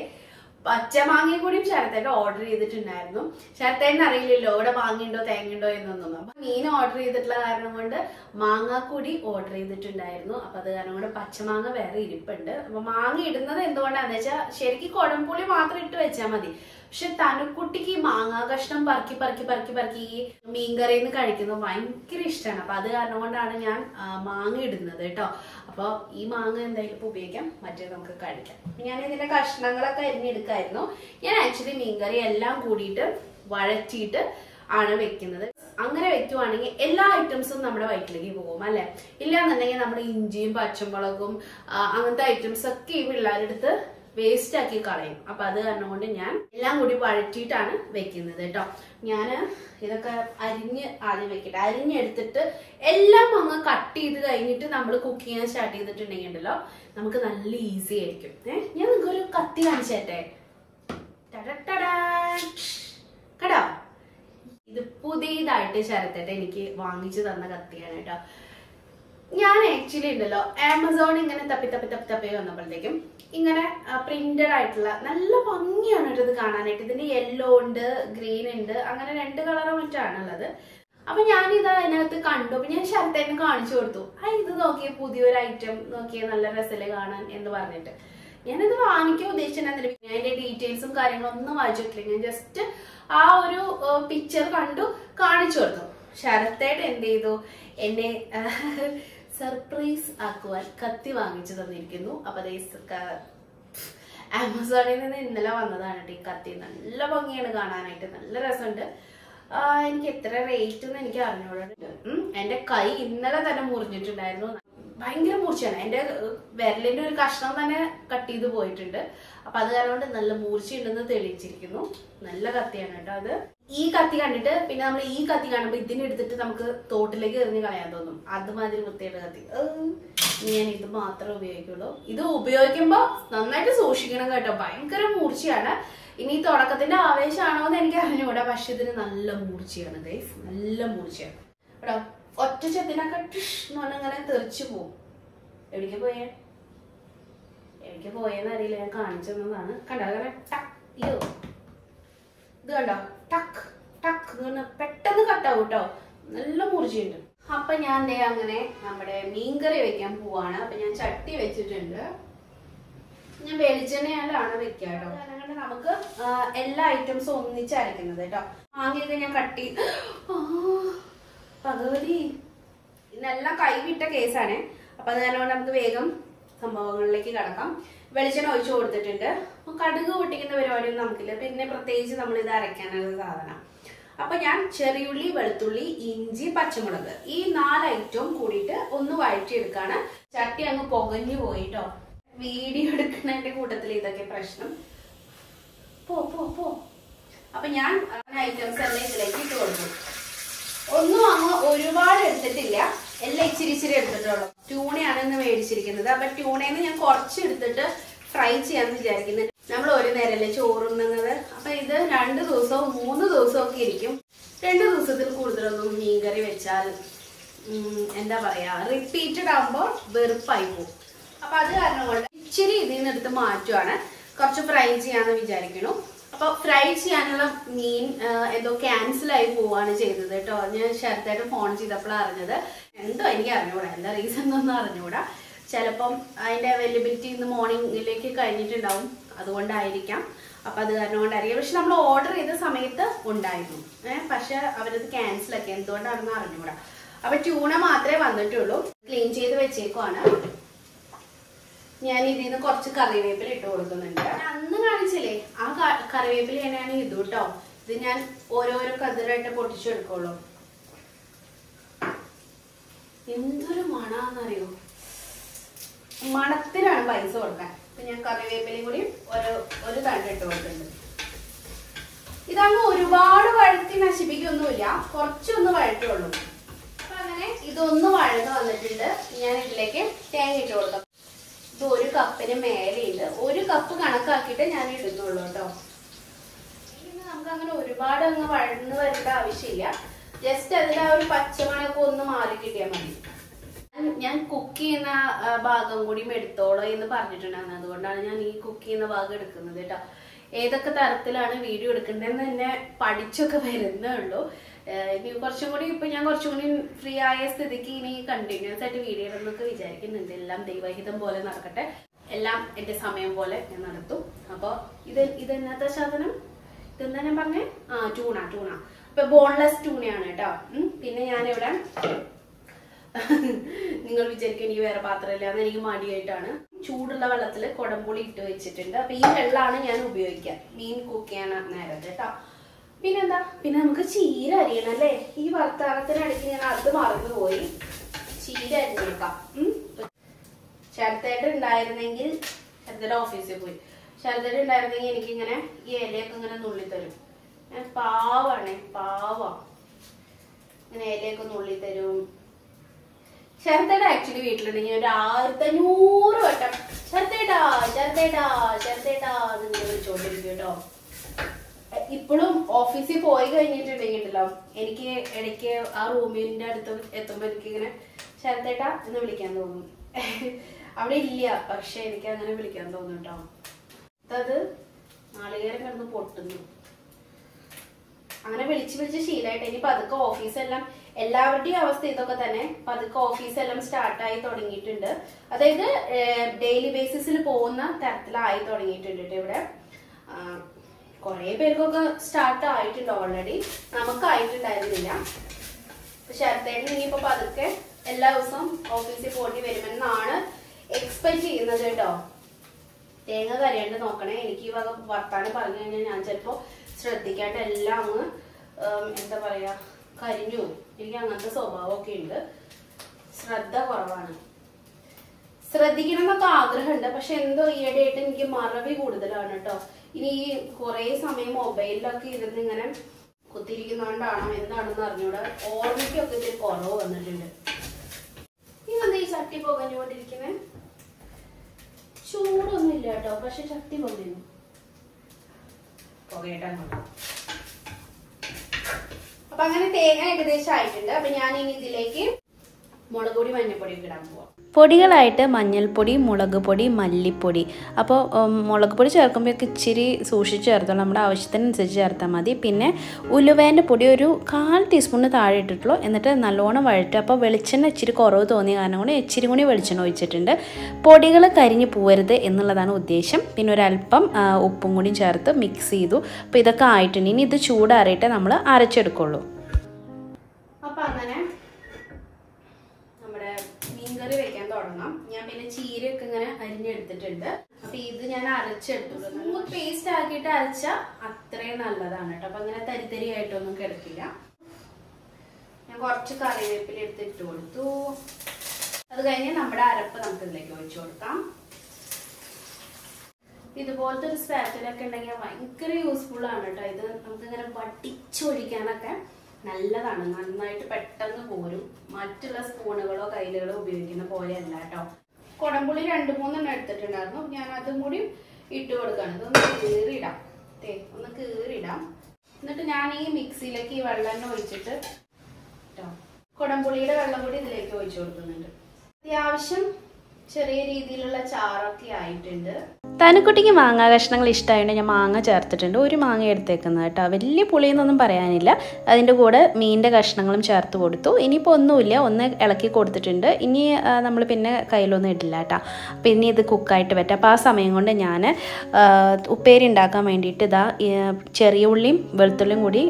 പച്ചമാങ്ങയും കൂടിയും ശരത്തേട്ട ഓർഡർ ചെയ്തിട്ടുണ്ടായിരുന്നു. ശരത്തേട്ടന് അറിയില്ലല്ലോ ഇവിടെ മാങ്ങയുണ്ടോ തേങ്ങയുണ്ടോ എന്നൊന്നും. അപ്പൊ മീൻ ഓർഡർ ചെയ്തിട്ടുള്ള കാരണം കൊണ്ട് മാങ്ങ കൂടി ഓർഡർ ചെയ്തിട്ടുണ്ടായിരുന്നു. അപ്പൊ അത് കാരണം കൊണ്ട് പച്ചമാങ്ങ വേറെ ഇരിപ്പുണ്ട്. അപ്പൊ മാങ്ങ ഇടുന്നത് എന്തുകൊണ്ടാന്ന് വെച്ചാൽ ശരിക്കും കുടംപുളി മാത്രം ഇട്ട് വെച്ചാൽ മതി. പക്ഷെ തനുക്കുട്ടിക്ക് ഈ മാങ്ങാ കഷ്ണം പറക്കി പറക്കി പറക്കി പറക്കി ഈ മീൻകറിന്ന് കഴിക്കുന്നത് ഭയങ്കര ഇഷ്ടമാണ്. അപ്പൊ അത് കാരണം കൊണ്ടാണ് ഞാൻ മാങ്ങ ഇടുന്നത് കേട്ടോ. അപ്പൊ ഈ മാങ്ങ എന്തായാലും ഇപ്പൊ ഉപയോഗിക്കാം, മറ്റേ നമുക്ക് കഴിക്കാം. ഞാൻ ഇതിന്റെ കഷ്ണങ്ങളൊക്കെ അരിഞ്ഞെടുക്കായിരുന്നു. ഞാൻ ആക്ച്വലി മീൻകറി എല്ലാം കൂടിയിട്ട് വഴറ്റിയിട്ട് ആണ് വെക്കുന്നത്. അങ്ങനെ വെക്കുവാണെങ്കിൽ എല്ലാ ഐറ്റംസും നമ്മുടെ വയറ്റിലേക്ക് പോകും അല്ലെ. ഇല്ലാന്നുണ്ടെങ്കിൽ നമ്മൾ ഇഞ്ചിയും പച്ചമുളകും അങ്ങനത്തെ ഐറ്റംസ് ഒക്കെ ഈ പിള്ളേരെടുത്ത് വേസ്റ്റ് ആക്കി കളയും. അപ്പൊ അത് കാരണം കൊണ്ട് ഞാൻ എല്ലാം കൂടി വഴറ്റിയിട്ടാണ് വെക്കുന്നത് കേട്ടോ. ഞാന് ഇതൊക്കെ അരിഞ്ഞ് ആദ്യം വെക്കട്ടെ. അരിഞ്ഞെടുത്തിട്ട് എല്ലാം അങ്ങ് കട്ട് ചെയ്ത് കഴിഞ്ഞിട്ട് നമ്മൾ കുക്ക് ചെയ്യാൻ സ്റ്റാർട്ട് ചെയ്തിട്ടുണ്ടെങ്കിൽ ഉണ്ടല്ലോ നമുക്ക് നല്ല ഈസി ആയിരിക്കും. ഏഹ് ഞാൻ നിങ്ങൾക്ക് ഒരു കത്തി കാണിച്ചേട്ടെ. കേട്ടോ, ഇത് പുതിയതായിട്ട് ശരത്തേട്ട എനിക്ക് വാങ്ങിച്ചു തന്ന കത്തിയാണ് കേട്ടോ. ഞാൻ ആക്ച്വലി ഉണ്ടല്ലോ ആമസോൺ ഇങ്ങനെ തപ്പി തപ്പി തപ്പി തപ്പി വന്നപ്പോഴത്തേക്കും ഇങ്ങനെ പ്രിന്റഡ് ആയിട്ടുള്ള നല്ല ഭംഗിയാണ് കേട്ടോ ഇത് കാണാനായിട്ട്. ഇതിന്റെ യെല്ലോ ഉണ്ട്, ഗ്രീൻ ഉണ്ട്, അങ്ങനെ രണ്ട് കളറ് മറ്റാണുള്ളത്. അപ്പൊ ഞാനിത് അതിനകത്ത് കണ്ടു. അപ്പൊ ഞാൻ ശരത്തേട്ടന് കാണിച്ചു കൊടുത്തു. ആ ഇത് നോക്കിയ പുതിയൊരു ഐറ്റം നോക്കിയ നല്ല രസല് കാണാൻ എന്ന് പറഞ്ഞിട്ട്. ഞാനിത് വാങ്ങിക്കാൻ ഉദ്ദേശിച്ചിട്ടുണ്ടെന്നില്ല. ഞാൻ അതിന്റെ ഡീറ്റെയിൽസും കാര്യങ്ങളൊന്നും വായിച്ചിട്ടില്ല. ഞാൻ ജസ്റ്റ് ആ ഒരു പിക്ചർ കണ്ടു കാണിച്ചു കൊടുത്തു. ശരത്തേട്ടൻ എന്ത് ചെയ്തു, എന്നെ സർപ്രൈസ് ആക്കുവാൻ കത്തി വാങ്ങിച്ചു തന്നിരിക്കുന്നു. അപ്പൊ ആമസോണിൽ നിന്ന് ഇന്നലെ വന്നതാണ് കേട്ടോ ഈ കത്തി. നല്ല ഭംഗിയാണ് കാണാനായിട്ട്, നല്ല രസമുണ്ട്. എനിക്ക് എത്ര റേറ്റ് എന്ന് എനിക്ക് അറിഞ്ഞോളൂണ്ട്. എന്റെ കൈ ഇന്നലെ തന്നെ മുറിഞ്ഞിട്ടുണ്ടായിരുന്നു. ഭയങ്കര മൂർച്ചയാണ്. എന്റെ വിരലിന്റെ ഒരു കഷ്ണം തന്നെ കട്ട് ചെയ്ത് പോയിട്ടുണ്ട്. അപ്പൊ അത് കാരണം നല്ല മൂർച്ചയുണ്ടെന്ന് തെളിയിച്ചിരിക്കുന്നു. നല്ല കത്തിയാണ് കേട്ടോ അത്. ഈ കത്തി കണ്ടിട്ട് പിന്നെ നമ്മൾ ഈ കത്തി കാണുമ്പോൾ ഇതിനെടുത്തിട്ട് നമുക്ക് തോട്ടിലേക്ക് എറിഞ്ഞ് കളയാൻ തോന്നും. അതുമാതിരി വൃത്തിയുടെ കത്തി. ഞാൻ ഇത് മാത്രമേ ഉപയോഗിക്കുള്ളൂ. ഇത് ഉപയോഗിക്കുമ്പോൾ നന്നായിട്ട് സൂക്ഷിക്കണം കേട്ടോ. ഭയങ്കര മൂർച്ചയാണ്. ഇനി തുടക്കത്തിന്റെ ആവേശമാണോ എന്ന് എനിക്ക് അറിഞ്ഞുകൂടാ. പക്ഷെ ഇതിന് നല്ല മൂർച്ചയാണ് ഗൈസ്, നല്ല മൂർച്ചയാണ് കേട്ടോ. ഒറ്റ ചെത്തിനൊക്കെ ടിഷ്ന്ന് പറഞ്ഞങ്ങനെ തെറിച്ചു പോവും. എവിടേക്ക് പോയേ എവിടേക്ക് പോയെന്ന് അറിയില്ല. ഞാൻ കാണിച്ചു തന്നതാണ്. കണ്ടോ അങ്ങനെ ടയ്യോ ഇത് കണ്ടോ ടക്ക് ടക്ക് എന്ന് പെട്ടെന്ന് കട്ടാവും കേട്ടോ. നല്ല മുറിച്ചുണ്ട്. അപ്പൊ ഞാൻ ദേ അങ്ങനെ നമ്മുടെ മീൻകറി വെക്കാൻ പോവാണ്. അപ്പൊ ഞാൻ ചട്ടി വെച്ചിട്ടുണ്ട്. ഞാൻ വെളിച്ചെണ്ണയിലാണ് വെക്കുക കേട്ടോ. അതുകൊണ്ട് നമുക്ക് എല്ലാ ഐറ്റംസും ഒന്നിച്ച് അരക്കുന്നത് കേട്ടോ. മാങ്ങയൊക്കെ ഞാൻ കട്ട് ചെയ്ത് പകവതി ഇന്നെല്ലാം കൈവിട്ട കേസാണ്. അപ്പൊ അത് കാരണം നമുക്ക് വേഗം സംഭവങ്ങളിലേക്ക് കടക്കാം. വെളിച്ചെണ്ണ ഒഴിച്ചു കൊടുത്തിട്ടുണ്ട്. കടുക് പൊട്ടിക്കുന്ന പരിപാടിയൊന്നും നമുക്കില്ല. പിന്നെ പ്രത്യേകിച്ച് നമ്മൾ ഇത് അരയ്ക്കാനുള്ള സാധനം. അപ്പൊ ഞാൻ ചെറിയുള്ളി, വെളുത്തുള്ളി, ഇഞ്ചി, പച്ചമുളക് ഈ നാല് ഐറ്റവും കൂടിയിട്ട് ഒന്ന് വഴറ്റിയെടുക്കാണ്. ചട്ടി അങ്ങ് പൊകഞ്ഞു പോയിട്ടോ. വീഡിയോ എടുക്കുന്നതിന്റെ കൂട്ടത്തിൽ ഇതൊക്കെ പ്രശ്നം. പോ പോ പോ അപ്പൊ ഞാൻ ഐറ്റംസ് എല്ലാം ഇതിലേക്ക് ഇട്ട് കൊടുത്തു. ഒന്നും അങ്ങ് ഒരുപാട് എടുത്തിട്ടില്ല, എല്ലാം ഇച്ചിരി ഇച്ചിരി എടുത്തിട്ടുള്ളൂ. ട്യൂണയാണ് ഇന്ന് മേടിച്ചിരിക്കുന്നത്. അപ്പൊ ട്യൂണേന്ന് ഞാൻ കുറച്ച് എടുത്തിട്ട് ഫ്രൈ ചെയ്യാന്ന് വിചാരിക്കുന്നുണ്ട്. നമ്മൾ ഒരു നേരമല്ലേ ചോറുണ്ണുന്നത്. അപ്പൊ ഇത് രണ്ട് ദിവസവും മൂന്ന് ദിവസവും ഒക്കെ ഇരിക്കും. രണ്ട് ദിവസത്തിൽ കൂടുതലൊന്നും മീൻകറി വെച്ചാൽ എന്താ പറയാ, റിപ്പീറ്റഡ് ആകുമ്പോൾ വെറുപ്പായി പോകും. അപ്പൊ അത് കാരണം കൊണ്ട് ഇച്ചിരി ഇതിൽ നിന്ന് എടുത്ത് മാറ്റുവാണ്. കുറച്ച് ഫ്രൈ ചെയ്യാന്ന് വിചാരിക്കണു. അപ്പൊ ഫ്രൈ ചെയ്യാനുള്ള മീൻ എന്തോ ക്യാൻസൽ ആയി പോവാണ് ചെയ്തത് കേട്ടോ. ഞാൻ ശരത്തായിട്ട് ഫോൺ ചെയ്തപ്പോഴാണ് അറിഞ്ഞത്. എന്തോ എനിക്ക് അറിഞ്ഞുകൂടാ, എന്താ റീസൺ എന്നൊന്നും അറിഞ്ഞുകൂടാ. ചിലപ്പം അതിന്റെ അവൈലബിലിറ്റി ഇന്ന് മോർണിംഗിലേക്ക് കഴിഞ്ഞിട്ടുണ്ടാവും, അതുകൊണ്ടായിരിക്കാം. അപ്പൊ അത് കാരണം കൊണ്ടായിരിക്കും. പക്ഷെ നമ്മൾ ഓർഡർ ചെയ്ത സമയത്ത് ഉണ്ടായിരുന്നു. ഏഹ് പക്ഷെ അവരത് ക്യാൻസൽ ആക്കി, എന്തുകൊണ്ടാണെന്ന് അറിഞ്ഞുകൂടാ. അപ്പൊ ട്യൂണ മാത്രമേ വന്നിട്ടുള്ളൂ. ക്ലീൻ ചെയ്ത് വെച്ചേക്കുവാണ്. ഞാൻ ഇതിൽ നിന്ന് കുറച്ച് കറിവേപ്പില ഇട്ട് കൊടുക്കുന്നുണ്ട്. അന്ന് കാണിച്ചില്ലേ ആ കറിവേപ്പില തന്നെയാണ് ഇത് കേട്ടോ. ഇത് ഞാൻ ഓരോരോ കതിരായിട്ട് പൊട്ടിച്ചെടുക്കുള്ളൂ. എന്തൊരു മണാന്നറിയോ, മണത്തിലാണ് പൈസ കൊടുക്കാൻ. അപ്പൊ ഞാൻ കറിവേപ്പിലയും കൂടി ഒരു ഒരു തണ്ടിട്ട് കൊടുക്കുന്നുണ്ട്. ഇതങ്ങ് ഒരുപാട് വഴറ്റി നശിപ്പിക്കൊന്നുമില്ല, കുറച്ചൊന്ന് വഴറ്റുള്ളൂ. അപ്പൊ അങ്ങനെ ഇതൊന്ന് വഴന്ന് വന്നിട്ടുണ്ട്. ഞാൻ ഇതിലേക്ക് തേങ്ങ ഇട്ട് കൊടുക്കാം. ഇത് ഒരു കപ്പിന് മേലെയുണ്ട്. ഒരു കപ്പ് കണക്കാക്കിയിട്ട് ഞാൻ ഇടുന്നുള്ളൂ കേട്ടോ. ഇന്ന് നമുക്ക് അങ്ങനെ ഒരുപാട് അങ്ങ് വഴന്ന് വരേണ്ട ആവശ്യമില്ല. ജസ്റ്റ് അതിൽ ആ ഒരു പച്ചമണൊക്കെ ഒന്ന് മാറി കിട്ടിയാൽ മതി. ഞാൻ കുക്ക് ചെയ്യുന്ന ഭാഗം കൂടി എടുത്തോളൂ എന്ന് പറഞ്ഞിട്ടുണ്ടായിരുന്നു. അതുകൊണ്ടാണ് ഞാൻ ഈ കുക്ക് ചെയ്യുന്ന ഭാഗം എടുക്കുന്നത് കേട്ടോ. ഏതൊക്കെ തരത്തിലാണ് വീഡിയോ എടുക്കേണ്ടതെന്ന് തന്നെ പഠിച്ചൊക്കെ വരുന്നേ ഉള്ളൂ. ഇനി കുറച്ചും കൂടി ഇപ്പൊ ഞാൻ കുറച്ചും കൂടി ഫ്രീ ആയ സ്ഥിതിക്ക് ഇനി കണ്ടിന്യൂസ് ആയിട്ട് വീഡിയോ ഇടുന്നൊക്കെ വിചാരിക്കുന്നുണ്ട്. എല്ലാം ദൈവഹിതം പോലെ നടക്കട്ടെ, എല്ലാം എന്റെ സമയം പോലെ ഞാൻ നടത്തും. അപ്പൊ ഇത് ഇതെന്നാത്ത സാധനം? ഇതെന്താ ഞാൻ പറഞ്ഞേ? ആ ട്യൂണ ട്യൂണ ഇപ്പൊ ബോൺലെസ് ട്യൂണയാണ് കേട്ടോ. പിന്നെ ഞാനിവിടെ നിങ്ങൾ വിചാരിക്കും എനിക്ക് വേറെ പാത്രമില്ലാന്ന്, എനിക്ക് മടിയായിട്ടാണ്. ചൂടുള്ള വെള്ളത്തിൽ കുടംപുളി ഇട്ട് വെച്ചിട്ടുണ്ട്. അപ്പൊ ഈ വെള്ളമാണ് ഞാൻ ഉപയോഗിക്കുക മീൻ കുക്ക് ചെയ്യാൻ നേരത്തെ കേട്ടോ. പിന്നെന്താ, പിന്നെ നമുക്ക് ചീര അരിയണം അല്ലേ? ഈ വർത്തമാനത്തിനിടയ്ക്ക് ഞാൻ അത് മറന്നുപോയി, ചീര അരിഞ്ഞേക്കാം. ഉം ശരത്തേട്ട ഉണ്ടായിരുന്നെങ്കിൽ, ശരത്തേട്ട ഓഫീസിൽ പോയി, ശരത്തേട്ട ഉണ്ടായിരുന്നെങ്കിൽ എനിക്കിങ്ങനെ ഈ ഇലയൊക്കെ ഇങ്ങനെ നുള്ളിത്തരും. പാവാണേ, പാവ ഇങ്ങനെ ഇലയൊക്കെ നുള്ളിത്തരും. ശരത്തേട്ട ആക്ച്വലി വീട്ടിലുണ്ടെങ്കിൽ ഒരു ആയിരത്തി അഞ്ഞൂറ് വട്ടം ശരത്തേട്ടാ ശരത്തേട്ടാ ശരത്തേട്ടാ നിങ്ങൾ വിളിച്ചോണ്ടിരിക്കും കേട്ടോ. ഇപ്പോഴും ഓഫീസിൽ പോയി കഴിഞ്ഞിട്ടുണ്ടെങ്കിൽ ഉണ്ടല്ലോ, എനിക്ക് ഇടയ്ക്ക് ആ റൂമിന്റെ അടുത്ത് എത്തുമ്പോ എനിക്ക് ഇങ്ങനെ ശരത്തേട്ടാ എന്ന് വിളിക്കാൻ തോന്നും. അവിടെ ഇല്ല, പക്ഷെ എനിക്ക് അങ്ങനെ വിളിക്കാൻ തോന്നും കേട്ടോ. അത് നാളികേരം കിടന്ന് പൊട്ടുന്നു. അങ്ങനെ വിളിച്ച് വിളിച്ച് ശീലമായിട്ട് ഇനി പതുക്കെ ഓഫീസെല്ലാം, എല്ലാവരുടെയും അവസ്ഥ ഇതൊക്കെ തന്നെ. പതുക്കെ ഓഫീസെല്ലാം സ്റ്റാർട്ടായി തുടങ്ങിയിട്ടുണ്ട്. അതായത് ഡെയിലി ബേസിസിൽ പോകുന്ന തരത്തിലായി തുടങ്ങിയിട്ടുണ്ട് കേട്ടോ. ഇവിടെ കുറെ പേർക്കൊക്കെ സ്റ്റാർട്ട് ആയിട്ടുണ്ട് ഓൾറെഡി, നമുക്കായിട്ടുണ്ടായിരുന്നില്ല. ശരത്തേട്ടന് ഇനിയിപ്പോ പതുക്കെ എല്ലാ ദിവസവും ഓഫീസിൽ പോയി വരുമെന്നാണ് എക്സ്പെക്ട് ചെയ്യുന്നത് കേട്ടോ. തേങ്ങ കരയാണ്ട് നോക്കണേ, എനിക്ക് ഈ വക വർത്താനം പറഞ്ഞു കഴിഞ്ഞാൽ ഞാൻ ചിലപ്പോ ശ്രദ്ധിക്കാണ്ട് എല്ലാം അങ്ങ് എന്താ പറയാ കരിഞ്ഞു. എനിക്ക് അങ്ങനത്തെ സ്വഭാവമൊക്കെ ഉണ്ട്, ശ്രദ്ധ കുറവാണ്. ശ്രദ്ധിക്കണം എന്നൊക്കെ ആഗ്രഹമുണ്ട്, പക്ഷെ എന്തോ ഈയിടെയായിട്ട് എനിക്ക് മറവി കൂടുതലാണ് കേട്ടോ. ഇനി ഈ കുറെ സമയം മൊബൈലിലൊക്കെ ഇരുന്ന് ഇങ്ങനെ കുത്തിയിരിക്കുന്നതുകൊണ്ടാണോ എന്താണെന്ന് അറിഞ്ഞൂടെ, ഓർമ്മയ്ക്കൊക്കെ ഇതിൽ കുറവ് വന്നിട്ടുണ്ട്. ഇനി എന്താ ഈ ചട്ടി പുകഞ്ഞുകൊണ്ടിരിക്കുന്നത്? ചൂടൊന്നും ഇല്ല കേട്ടോ, പക്ഷെ ചട്ടി പുകയുന്നു. പുകയിട്ടാൻ കൊണ്ടു. അപ്പൊ അങ്ങനെ തേങ്ങ ഏകദേശം ആയിട്ടുണ്ട്. അപ്പൊ ഞാൻ ഇനി ഇതിലേക്ക് മുളക് പൊടി മഞ്ഞൾപ്പൊടി ഇടാൻ പോവാം. പൊടികളായിട്ട് മഞ്ഞൾപ്പൊടി, മുളക് പൊടി, മല്ലിപ്പൊടി. അപ്പോൾ മുളക് പൊടി ചേർക്കുമ്പോഴൊക്കെ ഇച്ചിരി സൂക്ഷിച്ച് ചേർത്തോളൂ, നമ്മുടെ ആവശ്യത്തിനനുസരിച്ച് ചേർത്താൽ മതി. പിന്നെ ഉലുവേൻ്റെ പൊടി ഒരു കാൽ ടീസ്പൂണിന് താഴെ ഇട്ടിട്ടുള്ളൂ. എന്നിട്ട് നല്ലോണം വഴറ്റും. അപ്പോൾ വെളിച്ചെണ്ണ ഇച്ചിരി കുറവ് തോന്നിയ കാരണം കൊണ്ട് ഇച്ചിരി കൂടി വെളിച്ചെണ്ണ ഒഴിച്ചിട്ടുണ്ട്. പൊടികൾ കരിഞ്ഞ് പോവരുത് എന്നുള്ളതാണ് ഉദ്ദേശം. പിന്നെ ഒരല്പം ഉപ്പും കൂടി ചേർത്ത് മിക്സ് ചെയ്തു. അപ്പോൾ ഇതൊക്കെ ആയിട്ടുണ്ട്. ഇനി ഇത് ചൂടാറിയിട്ട് നമ്മൾ അരച്ചെടുക്കുള്ളൂ. അപ്പം അങ്ങനെ മീൻകറി വെക്കാൻ തുടങ്ങാം. ഞാൻ പിന്നെ ചീരയൊക്കെ ഇങ്ങനെ അരിഞ്ഞെടുത്തിട്ടുണ്ട്. അപ്പൊ ഇത് ഞാൻ അരച്ചെടുത്തു. പേസ്റ്റ് ആക്കിയിട്ട് അരച്ച അത്രയും നല്ലതാണ് കേട്ടോ. അപ്പൊ അങ്ങനെ തരിതരിയായിട്ടൊന്നും കിടക്കില്ല. ഞാൻ കുറച്ച് കറിവേപ്പില എടുത്ത് ഇട്ട് കൊടുത്തു. അത് കഴിഞ്ഞ് നമ്മുടെ അരപ്പ് നമുക്ക് ഇതിലേക്ക് ഒഴിച്ചു കൊടുക്കാം. ഇതുപോലത്തെ ഒരു സ്പാറ്റലൊക്കെ ഉണ്ടെങ്കിൽ ഭയങ്കര യൂസ്ഫുൾ ആണ് കേട്ടോ. ഇത് നമുക്ക് ഇങ്ങനെ വട്ടിച്ചൊഴിക്കാനൊക്കെ നല്ലതാണ്. നന്നായിട്ട് പെട്ടെന്ന് പോരും. മറ്റുള്ള സ്പൂണുകളോ കൈലുകളോ ഉപയോഗിക്കുന്ന പോലെയല്ല കേട്ടോ. കുടംപുളി രണ്ടു മൂന്നെണ്ണം എടുത്തിട്ടുണ്ടായിരുന്നു. ഞാൻ അതും കൂടി ഇട്ട് കൊടുക്കുകയാണ്. ഇതൊന്ന് കീറിടാം, തേ ഒന്ന് കീറിടാം. എന്നിട്ട് ഞാൻ ഈ മിക്സിയിലേക്ക് ഈ വെള്ളം തന്നെ ഒഴിച്ചിട്ട് കേട്ടോ, കുടംപുളിയുടെ വെള്ളം കൂടി ഇതിലേക്ക് ഒഴിച്ചു കൊടുക്കുന്നുണ്ട്. അത്യാവശ്യം ചെറിയ രീതിയിലുള്ള ചാറൊക്കെ ആയിട്ടുണ്ട്. തനുക്കുട്ടിക്ക് മാങ്ങ കഷ്ണങ്ങൾ ഇഷ്ടമായതുകൊണ്ട് ഞാൻ മാങ്ങ ചേർത്തിട്ടുണ്ട്. ഒരു മാങ്ങ എടുത്തേക്കുന്നത് കേട്ടോ. വലിയ പുളിയെന്നൊന്നും പറയാനില്ല. അതിൻ്റെ കൂടെ മീനിൻ്റെ കഷ്ണങ്ങളും ചേർത്ത് കൊടുത്തു. ഇനിയിപ്പോൾ ഒന്നുമില്ല, ഒന്ന് ഇളക്കി കൊടുത്തിട്ടുണ്ട്. ഇനി നമ്മൾ പിന്നെ കയ്യിലൊന്നും ഇടില്ല കേട്ടോ. പിന്നെ ഇത് കുക്കായിട്ട് പറ്റും. അപ്പോൾ ആ സമയം കൊണ്ട് ഞാൻ ഉപ്പേരി ഉണ്ടാക്കാൻ വേണ്ടിയിട്ട് ഇതാ ചെറിയ ഉള്ളിയും വെളുത്തുള്ളിയും കൂടി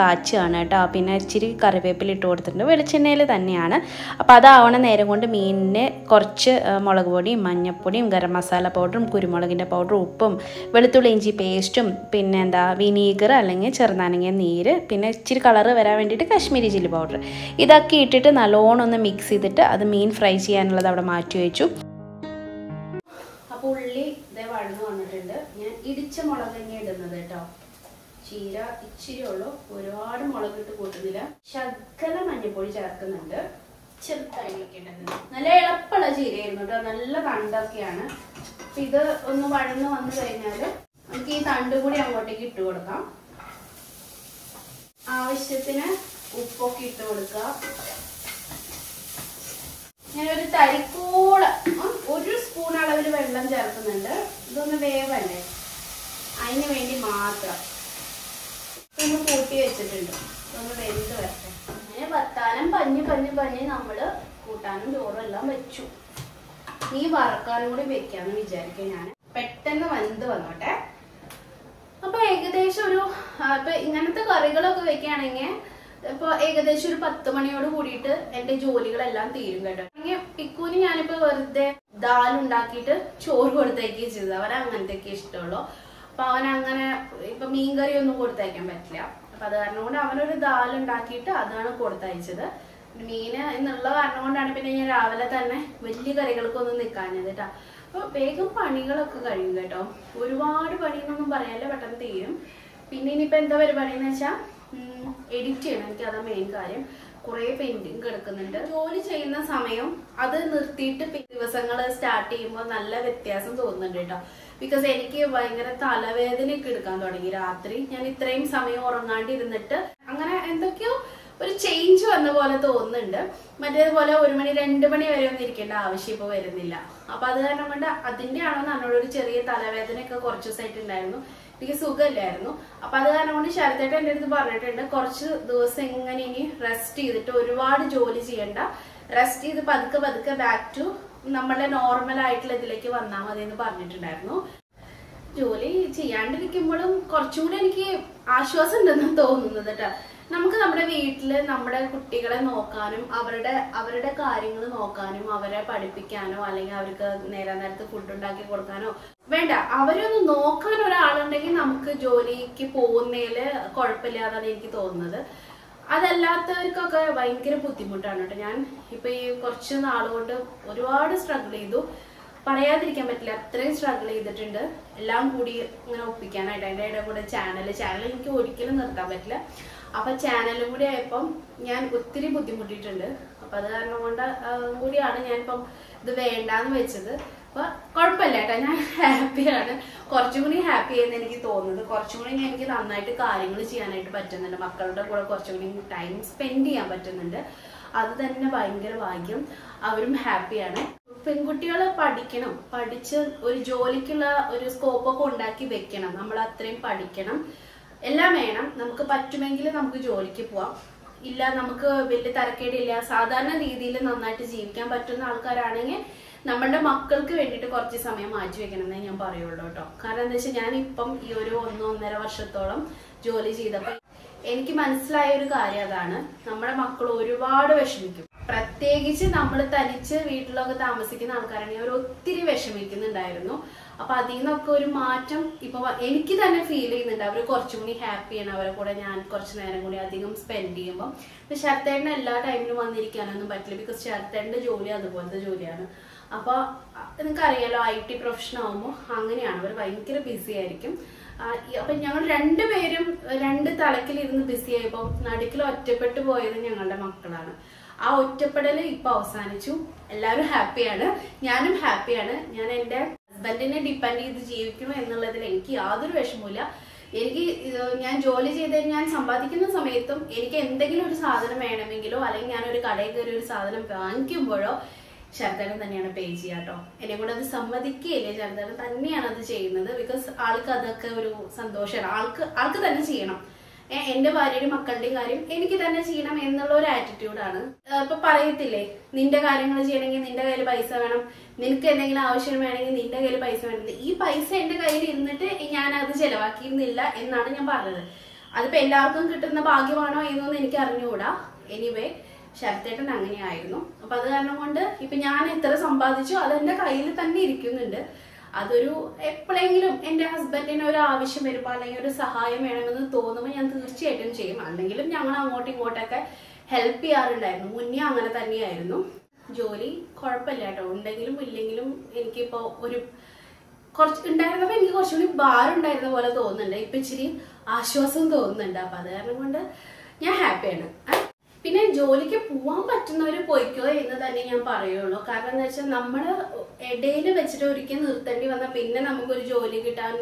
കാച്ചുകയാണ് കേട്ടോ. പിന്നെ ഇച്ചിരി കറിവേപ്പിലിട്ട് കൊടുത്തിട്ടുണ്ട്. വെളിച്ചെണ്ണയിൽ തന്നെയാണ്. അപ്പോൾ അതാവണ നേരം കൊണ്ട് മീനിന് കുറച്ച് മുളക് പൊടിയും മഞ്ഞപ്പൊടിയും ഗരം മസാല പൗഡറും കുരുമുളകിൻ്റെ പൗഡറും ഉപ്പും വെളുത്തുള്ളി ഇഞ്ചി പേസ്റ്റും പിന്നെ എന്താ വിനീഗർ അല്ലെങ്കിൽ ചെറുനാരങ്ങ നീര്, പിന്നെ ഇച്ചിരി കളറ് വരാൻ വേണ്ടിയിട്ട് കാശ്മീരി ചില്ലി പൗഡർ, ഇതൊക്കെ ഇട്ടിട്ട് നല്ലോണം ഒന്ന് മിക്സ് ചെയ്തിട്ട് അത് മീൻ ഫ്രൈ ചെയ്യാനുള്ളത് അവിടെ മാറ്റി വെച്ചു. അപ്പോൾ ഉള്ളി ഇതേ വഴന്നു വന്നിട്ടുണ്ട്. ഞാൻ ഇടിച്ച മുളക് ഇടുന്നത് കേട്ടോ. Chira, Ichirolo, Uruad, Molaka to Kotanilla, Shakala Manipoli Jarkananda, Chiltanikin. Nala Palaji, Nala Panda Kiana, Pither on the Vadano on the Vainada, and Keith Underwood and what take it to Odaka. I wish it in a Uppoki to Odaka. I will put a spoon out of the wetland jarconander. Don't wave on it. I know any martha. I will put a chicken. Don't wave the wetland. But Tanam Pani Pani Pani numbered Kutan or a lumbachu. He barker would be can be jerking and pet and the one the one attack. A peg they should do another curriculum of a അപ്പോൾ ഏകദേശം ഒരു പത്ത് മണിയോട് കൂടിയിട്ട് എൻ്റെ ജോലികളെല്ലാം തീരും കേട്ടോ. അങ്ങനെ പിക്കുവിന് ഞാൻ ഇപ്പോ വെറുതെ ദാൽ ഉണ്ടാക്കിയിട്ട് ചോറ് കൊടുത്തേക്കേ ചെയ്തു. അവൻ അങ്ങനത്തേക്കേ ഇഷ്ടമുള്ളൂ. അപ്പോൾ അവൻ അങ്ങനെ ഇപ്പോ മീൻ കറി ഒന്നും കൊടുത്തേക്കാൻ പറ്റില്ല. അപ്പോൾ അത് കാരണം കൊണ്ട് അവൻ ഒരു ദാൽ ഉണ്ടാക്കിയിട്ട് അതാണ് കൊടുത്തയച്ചത്. മീൻ എന്നുള്ള കാരണം കൊണ്ടാണ് പിന്നെ ഞാൻ രാവിലെ തന്നെ വലിയ കറികൾക്കൊന്നും നിൽക്കാഞ്ഞത് കേട്ടോ. അപ്പോൾ വേഗം പണികളൊക്കെ കഴിയും കേട്ടോ. ഒരുപാട് പണിയൊന്നും പറയാനില്ല, പെട്ടെന്ന് തീരും. പിന്നെ ഇനിയിപ്പോ എന്താ പരിപാടിയെന്ന് വെച്ചാൽ edit ചെയ്യണം. എനിക്ക് അതാണ് മെയിൻ കാര്യം. കുറേ പെയിന്റിംഗ് കിടക്കുന്നുണ്ട്. ജോലി ചെയ്യുന്ന സമയം അത് നിർത്തിയിട്ട് ദിവസങ്ങൾ സ്റ്റാർട്ട് ചെയ്യുമ്പോൾ നല്ല വ്യത്യാസം തോന്നുന്നുണ്ട് കേട്ടോ. ബിക്കോസ് എനിക്ക് ഭയങ്കര തലവേദനയൊക്കെ എടുക്കാൻ തുടങ്ങി രാത്രി. ഞാൻ ഇത്രയും സമയം ഉറങ്ങാണ്ടിരുന്നിട്ട് അങ്ങനെ എന്തൊക്കെയോ ഒരു ചേഞ്ച് വന്ന പോലെ തോന്നുന്നുണ്ട്. മറ്റേതുപോലെ ഒരു മണി രണ്ട് മണി വരെ ഒന്നും ഇരിക്കേണ്ട ആവശ്യം ഇപ്പോൾ വരുന്നില്ല. അപ്പോൾ അത് കാരണം കൊണ്ട് അതിൻ്റെ ആണോ എന്നോട് ഒരു ചെറിയ തലവേദനയൊക്കെ കുറച്ച് ദിവസമായിട്ട് ഉണ്ടായിരുന്നു. എനിക്ക് സുഖമില്ലായിരുന്നു. അപ്പോൾ അത് കാരണം കൊണ്ട് ശരത്തേട്ടൻ എൻ്റെ അടുത്ത് പറഞ്ഞിട്ടുണ്ട് കുറച്ച് ദിവസം ഇങ്ങനെ ഇനി റെസ്റ്റ് ചെയ്തിട്ട് ഒരുപാട് ജോലി ചെയ്യണ്ട, റെസ്റ്റ് ചെയ്ത് പതുക്കെ പതുക്കെ ബാക്ക് ടു നമ്മളുടെ നോർമൽ ആയിട്ടുള്ള ഇതിലേക്ക് വന്നാൽ മതി എന്ന് പറഞ്ഞിട്ടുണ്ടായിരുന്നു. ജോലി ചെയ്യാണ്ടിരിക്കുമ്പോഴും കുറച്ചുകൂടി എനിക്ക് ആശ്വാസം ഉണ്ടെന്ന് തോന്നുന്നത് കേട്ടോ. നമുക്ക് നമ്മുടെ വീട്ടിൽ നമ്മുടെ കുട്ടികളെ നോക്കാനും അവരുടെ അവരുടെ കാര്യങ്ങൾ നോക്കാനും അവരെ പഠിപ്പിക്കാനോ അല്ലെങ്കിൽ അവർക്ക് നേരെ നേരത്തെ ഫുഡ് ഉണ്ടാക്കി കൊടുക്കാനോ വേണ്ട, അവരെ ഒന്ന് നോക്കാൻ ഒരാളുണ്ടെങ്കിൽ നമുക്ക് ജോലിക്ക് പോകുന്നതിൽ കുഴപ്പമില്ലാതാണ് എനിക്ക് തോന്നുന്നത്. അതല്ലാത്തവർക്കൊക്കെ ഭയങ്കര ബുദ്ധിമുട്ടാണ് കേട്ടോ. ഞാൻ ഇപ്പം ഈ കുറച്ച് നാളുകൊണ്ട് ഒരുപാട് സ്ട്രഗിൾ ചെയ്തു, പറയാതിരിക്കാൻ പറ്റില്ല. അത്രയും സ്ട്രഗിൾ ചെയ്തിട്ടുണ്ട് എല്ലാം കൂടി ഇങ്ങനെ ഒപ്പിക്കാനായിട്ട്. അതിൻ്റെ ഇടയിൽ കൂടെ ചാനൽ ചാനൽ എനിക്ക് ഒരിക്കലും നിർത്താൻ പറ്റില്ല. അപ്പം ചാനലും കൂടി ആയപ്പം ഞാൻ ഒത്തിരി ബുദ്ധിമുട്ടിയിട്ടുണ്ട്. അപ്പം അത് കാരണം കൊണ്ട് കൂടിയാണ് ഞാനിപ്പം ഇത് വേണ്ടാന്ന് വെച്ചത്. അപ്പം കുഴപ്പമില്ല കേട്ടോ, ഞാൻ ഹാപ്പിയാണ്. കുറച്ചും കൂടി ഹാപ്പി ആയെന്ന് എനിക്ക് തോന്നുന്നത്. കുറച്ചും കൂടി എനിക്ക് നന്നായിട്ട് കാര്യങ്ങൾ ചെയ്യാനായിട്ട് പറ്റുന്നുണ്ട്. മക്കളുടെ കൂടെ കുറച്ചും കൂടി ടൈം സ്പെൻഡ് ചെയ്യാൻ പറ്റുന്നുണ്ട്. അത് തന്നെ ഭയങ്കര ഭാഗ്യം. അവരും ഹാപ്പിയാണ്. പെൺകുട്ടികൾ പഠിക്കണം, പഠിച്ച് ഒരു ജോലിക്കുള്ള ഒരു സ്കോപ്പൊക്കെ ഉണ്ടാക്കി വെക്കണം. നമ്മൾ അത്രയും പഠിക്കണം, എല്ലാം വേണം. നമുക്ക് പറ്റുമെങ്കിൽ നമുക്ക് ജോലിക്ക് പോവാം. ഇല്ല, നമുക്ക് വലിയ തരക്കേടില്ല, സാധാരണ രീതിയിൽ നന്നായിട്ട് ജീവിക്കാൻ പറ്റുന്ന ആൾക്കാരാണെങ്കിൽ നമ്മളുടെ മക്കൾക്ക് വേണ്ടിയിട്ട് കുറച്ച് സമയം മാറ്റി വെക്കണം എന്നേ ഞാൻ പറയുള്ളൂ കേട്ടോ. കാരണം എന്താ വെച്ചാൽ ഞാനിപ്പം ഈ ഒരു ഒന്നോ ഒന്നര വർഷത്തോളം ജോലി ചെയ്തപ്പോൾ എനിക്ക് മനസ്സിലായ ഒരു കാര്യം അതാണ്, നമ്മുടെ മക്കൾ ഒരുപാട് വിഷമിക്കും. പ്രത്യേകിച്ച് നമ്മൾ തനിച്ച് വീട്ടിലൊക്കെ താമസിക്കുന്ന ആൾക്കാരാണെങ്കിൽ അവർ ഒത്തിരി വിഷമിക്കുന്നുണ്ടായിരുന്നു. അപ്പൊ അതിൽ നിന്നൊക്കെ ഒരു മാറ്റം ഇപ്പൊ എനിക്ക് തന്നെ ഫീൽ ചെയ്യുന്നുണ്ട്. അവർ കുറച്ചും കൂടി ഹാപ്പിയാണ്. അവരെ കൂടെ ഞാൻ കുറച്ച് നേരം കൂടി അധികം സ്പെൻഡ് ചെയ്യുമ്പോൾ ഇപ്പൊ ശരത്തേണ്ണ എല്ലാ ടൈമിലും വന്നിരിക്കാനൊന്നും പറ്റില്ല. ബിക്കോസ് ശരത്തേണ്ണ ജോലി അതുപോലത്തെ ജോലിയാണ്. അപ്പൊ നിങ്ങൾക്കറിയാലോ, ഐ ടി പ്രൊഫഷൻ ആവുമ്പോൾ അങ്ങനെയാണ്, അവർ ഭയങ്കര ബിസി ആയിരിക്കും. അപ്പൊ ഞങ്ങൾ രണ്ടുപേരും രണ്ട് തലക്കിലിരുന്ന് ബിസി ആയപ്പോൾ നടുക്കിൽ ഒറ്റപ്പെട്ടു പോയത് ഞങ്ങളുടെ മക്കളാണ്. ആ ഒറ്റപ്പെടൽ ഇപ്പൊ അവസാനിച്ചു. എല്ലാവരും ഹാപ്പിയാണ്, ഞാനും ഹാപ്പിയാണ്. ഞാൻ എന്റെ ഹസ്ബൻഡിനെ ഡിപ്പെൻഡ് ചെയ്ത് ജീവിക്കണം എന്നുള്ളതിൽ എനിക്ക് യാതൊരു വിഷമമില്ല. എനിക്ക് ഞാൻ ജോലി ചെയ്ത് ഞാൻ സമ്പാദിക്കുന്ന സമയത്തും എനിക്ക് എന്തെങ്കിലും ഒരു സാധനം വേണമെങ്കിലോ അല്ലെങ്കിൽ ഞാനൊരു കടയിൽ കയറി ഒരു സാധനം വാങ്ങിക്കുമ്പോഴോ ശരതരൻ തന്നെയാണ് പേ ചെയ്യുക കേട്ടോ. എന്നെ കൂടെ അത് സമ്മതിക്കുകയില്ലേ, ശരതരൻ തന്നെയാണ് അത് ചെയ്യുന്നത്. ബിക്കോസ് ആൾക്ക് അതൊക്കെ ഒരു സന്തോഷമാണ്. ആൾക്ക് ആൾക്ക് തന്നെ ചെയ്യണം. എന്റെ ഭാര്യയുടെയും മക്കളുടെയും കാര്യം എനിക്ക് തന്നെ ചെയ്യണം എന്നുള്ള ഒരു ആറ്റിറ്റ്യൂഡാണ്. ഇപ്പൊ പറയത്തില്ലേ, നിന്റെ കാര്യങ്ങൾ ചെയ്യണമെങ്കിൽ നിന്റെ കയ്യിൽ പൈസ വേണം, നിനക്ക് എന്തെങ്കിലും ആവശ്യം വേണമെങ്കിൽ നിന്റെ കയ്യിൽ പൈസ വേണം. ഈ പൈസ എന്റെ കയ്യിൽ ഇരുന്നിട്ട് ഞാൻ അത് ചെലവാക്കിയിരുന്നില്ല എന്നാണ് ഞാൻ പറഞ്ഞത്. അതിപ്പോ എല്ലാവർക്കും കിട്ടുന്ന ഭാഗ്യമാണോ എന്നൊന്നും എനിക്ക് അറിഞ്ഞുകൂടാ. എനിവേ ശരത്തേട്ടൻ അങ്ങനെയായിരുന്നു. അപ്പൊ അത് കാരണം കൊണ്ട് ഇപ്പൊ ഞാൻ എത്ര സമ്പാദിച്ചു അതെന്റെ കയ്യിൽ തന്നെ ഇരിക്കുന്നുണ്ട്. അതൊരു എപ്പോഴെങ്കിലും എൻ്റെ ഹസ്ബൻഡിന് ഒരു ആവശ്യം വരുമ്പോൾ അല്ലെങ്കിൽ ഒരു സഹായം വേണമെന്ന് തോന്നുമ്പോൾ ഞാൻ തീർച്ചയായിട്ടും ചെയ്യും. അല്ലെങ്കിലും ഞങ്ങൾ അങ്ങോട്ടും ഇങ്ങോട്ടൊക്കെ ഹെൽപ്പ് ചെയ്യാറുണ്ടായിരുന്നു. മുന്നേ അങ്ങനെ തന്നെയായിരുന്നു. ജോലി കുഴപ്പമില്ല കേട്ടോ, ഉണ്ടെങ്കിലും ഇല്ലെങ്കിലും എനിക്കിപ്പോൾ ഒരു കുറച്ച് ഉണ്ടായിരുന്നപ്പോൾ എനിക്ക് കുറച്ചുകൂടി ഭാരം ഉണ്ടായിരുന്ന പോലെ തോന്നുന്നുണ്ട്. ഇപ്പം ഇച്ചിരി ആശ്വാസം തോന്നുന്നുണ്ട്. അപ്പൊ അത് കാരണം കൊണ്ട് ഞാൻ ഹാപ്പിയാണ്. പിന്നെ ജോലിക്ക് പോവാൻ പറ്റുന്നവര് പോയിക്കോ എന്ന് തന്നെ ഞാൻ പറയുള്ളൂ. കാരണം എന്താ വെച്ചാൽ നമ്മള് ഇടയിൽ വെച്ചിട്ട് ഒരിക്കൽ നിർത്തേണ്ടി വന്നാൽ പിന്നെ നമുക്കൊരു ജോലി കിട്ടാൻ